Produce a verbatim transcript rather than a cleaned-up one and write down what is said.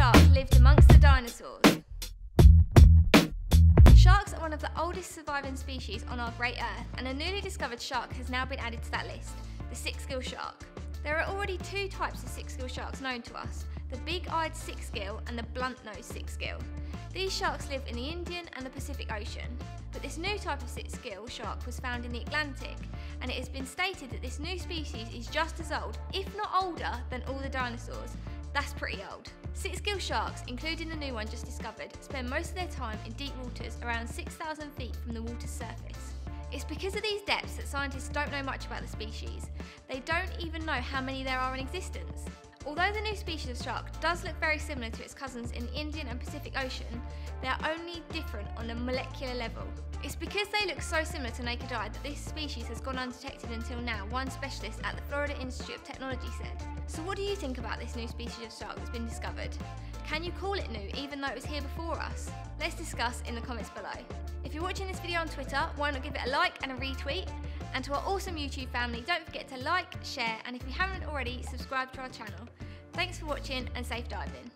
shark lived amongst the dinosaurs. Sharks are one of the oldest surviving species on our Great Earth, and a newly discovered shark has now been added to that list, the Sixgill shark. There are already two types of Sixgill sharks known to us, the big-eyed Sixgill and the blunt-nosed Sixgill. These sharks live in the Indian and the Pacific Ocean, but this new type of Sixgill shark was found in the Atlantic, and it has been stated that this new species is just as old, if not older, than all the dinosaurs. That's pretty old. Sixgill sharks, including the new one just discovered, spend most of their time in deep waters around six thousand feet from the water's surface. It's because of these depths that scientists don't know much about the species. They don't even know how many there are in existence. Although the new species of shark does look very similar to its cousins in the Indian and Pacific Ocean, they are only different on a molecular level. It's because they look so similar to naked eye that this species has gone undetected until now, one specialist at the Florida Institute of Technology said. So what do you think about this new species of shark that's been discovered? Can you call it new even though it was here before us? Let's discuss in the comments below. If you're watching this video on Twitter, why not give it a like and a retweet? And to our awesome YouTube family, don't forget to like, share, and if you haven't already, subscribe to our channel. Thanks for watching and safe diving.